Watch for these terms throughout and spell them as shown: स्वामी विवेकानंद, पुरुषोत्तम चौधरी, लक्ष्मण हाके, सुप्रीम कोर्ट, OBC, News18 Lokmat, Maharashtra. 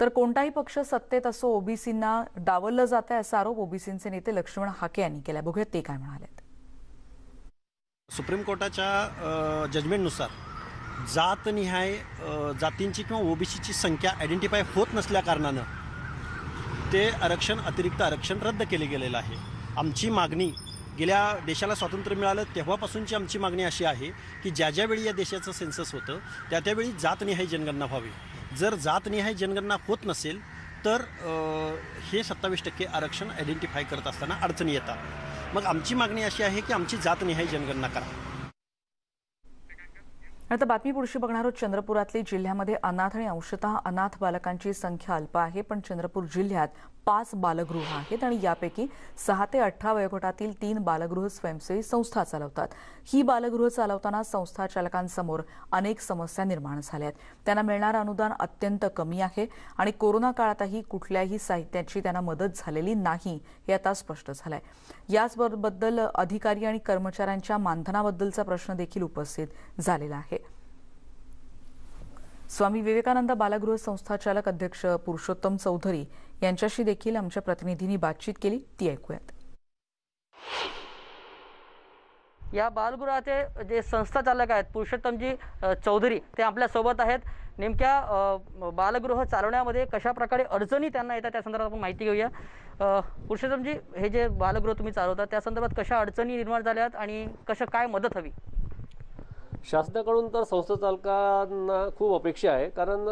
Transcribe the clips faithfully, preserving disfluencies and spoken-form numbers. तर कोणताही पक्ष सत्तेत असो ओबीसींना डावललं जातं असा आरोप ओबीसींचे नेते लक्ष्मण हाके यांनी केला। बघूयात ते काय म्हणाले। सुप्रीम कोर्टाच्या जजमेंटनुसार जात निहाय जातींची किंवा ओबीसीची संख्या आयडेंटिफाय होत नसल्या कारणानं ते आरक्षण अतिरिक्त आरक्षण रद्द केले गेलेलं आहे। आमची मागणी गेल्या देशाला स्वातंत्र्य मिळालं तेव्हापासूनची आमची मागणी अशी आहे की ज्या ज्यावेळी या देशाचं सेन्सस होतं त्या त्यावेळी जातनिहाय जनगणना व्हावी। जर जातनिहाय जनगणना होत नसेल तर हे सत्तावीस टक्के आरक्षण आयडेंटिफाय करत असताना अडचणी येतात। मग आमची मागणी अशी आहे की आमची जातनिहाय जनगणना करा। आता बातमी पुढची बघणार आहोत। चंद्रपुरातली जिल्ह्यामध्ये अनाथ आणि अंशतः अनाथ बालकांची संख्या अल्प आहे, पण चंद्रपूर जिल्ह्यात पाच बालगृह आहेत आणि यापैकी सहा ते अठरा वयोगटातील तीन बालगृह स्वयंसेवी संस्था चालवतात। ही बालगृह चालवताना संस्था चालकांसमोर अनेक समस्या निर्माण झाल्या आहेत। त्यांना मिळणारं अनुदान अत्यंत कमी आहे आणि कोरोना काळातही कुठल्याही साहित्याची त्यांना मदत झालेली नाही हे आता स्पष्ट झालंय। याचबद्दल अधिकारी आणि कर्मचाऱ्यांच्या मानधनाबद्दलचा प्रश्न देखील उपस्थित झालेला आहे। स्वामी विवेकानंद बालगृह संस्था चालक अध्यक्ष पुरुषोत्तम चौधरी यांच्याशी देखील आमच्या प्रतिनिधींनी बातचीत केली, ती ऐकूयात। या बालगृहाचे जे संस्था चालक आहेत पुरुषोत्तमजी चौधरी ते आपल्या सोबत आहेत। नेमक्या बालगृह चालवण्यामध्ये कशा प्रकारे अडचणी त्यांना येतात त्या संदर्भात आपण माहिती घेऊया। पुरुषोत्तमजी, हे जे बालगृह तुम्ही चालवता त्या संदर्भात कशा अडचणी निर्माण झाल्यात आणि कशा काय मदत हवी? शासनाकडून तर संस्था चालकांना खूप अपेक्षा आहे, कारण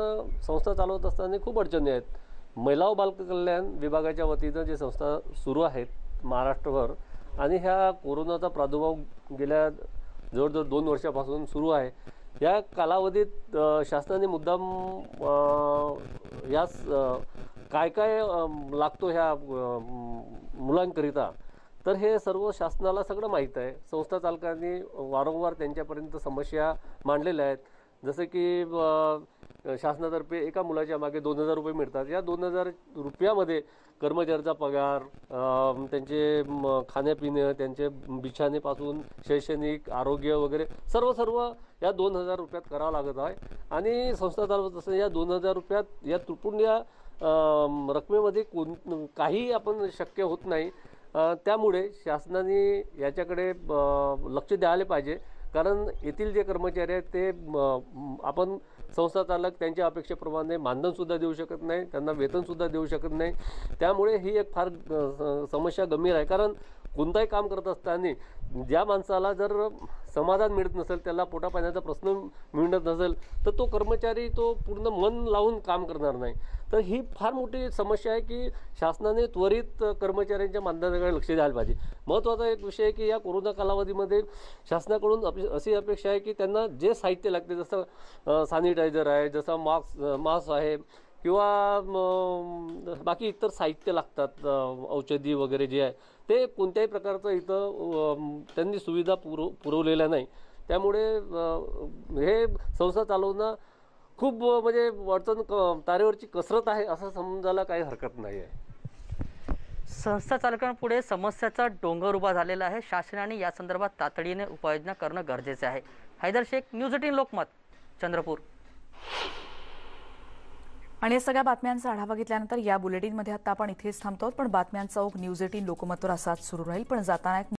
संस्था चालवत असताना खूप अडचणी आहेत। महिला व बालकल्याण विभागाच्या वतीनं जे संस्था सुरू आहेत महाराष्ट्रभर, आणि ह्या कोरोनाचा प्रादुर्भाव गेल्या जवळजवळ दोन वर्षापासून सुरू आहे। या कालावधीत शासनाने मुद्दाम यास काय काय लागतो ह्या मुलांकरिता, तर हे सर्व शासनाला सगळं माहीत आहे। संस्था चालकांनी वारंवार त्यांच्यापर्यंत समस्या मांडलेल्या आहेत, जसं की शासनातर्फे एका मुलाच्या मागे दोन हजार रुपये मिळतात। या दोन हजार रुपयामध्ये कर्मचाऱ्याचा पगार, त्यांचे खाण्यापिणे, त्यांचे बिछाण्यापासून शैक्षणिक आरोग्य वगैरे सर्व सर्व या दोन हजार रुपयात करावं लागत आहे। आणि संस्था चालवत असताना या दोन हजार रुपयात या तुटपून या रकमेमध्ये कोण काही आपण शक्य होत नाही। त्यामुळे शासनाने याच्याकडे लक्ष द्यायला पाहिजे, कारण येथील जे कर्मचारी आहेत ते आपण संस्था चालक त्यांच्या अपेक्षेप्रमाणे मानधनसुद्धा देऊ शकत नाही, त्यांना वेतनसुद्धा देऊ शकत नाही। त्यामुळे ही एक फार समस्या गंभीर आहे, कारण कोणताही काम करत असताना ज्या माणसाला जर समाधान मिळत नसेल, त्याला पोटापाण्याचा प्रश्न मिळत नसेल, तर तो कर्मचारी तो पूर्ण मन लावून काम करणार नाही। तर ही फार मोठी समस्या आहे की शासनाने त्वरित कर्मचाऱ्यांच्या मानधनाकडे लक्ष द्यायला पाहिजे। महत्त्वाचा एक विषय आहे की या कोरोना कालावधीमध्ये शासनाकडून अपे अशी अपेक्षा आहे की त्यांना जे साहित्य लागते, जसं सॅनिटायझर आहे, जसा मास्क मास्क आहे किंवा बाकी इतर साहित्य लागतात, औषधी वगैरे जे आहे ते कोणत्याही प्रकारचं इथं त्यांनी सुविधा पुरव पुरवलेल्या नाही। त्यामुळे हे संस्था चालवणं खूप म्हणजे अडचण क तारेवरची कसरत आहे असं समजायला काही हरकत नाही आहे। संस्था चालकांपुढे समस्याचा डोंगर उभा झालेला आहे, शासनाने या संदर्भात तातडीने उपाययोजना करणं गरजेचं आहे। Haider Shaikh, news eighteen Lokmat, Chandrapur. आणि या सगळ्या बातम्यांचा आढावा घेतल्यानंतर या बुलेटिनमध्ये आता आपण इथेच थांबतो, पण बातम्यांचा ओघ न्यूज एटीन लोकमतवर असाच सुरू राहील। पण जाताना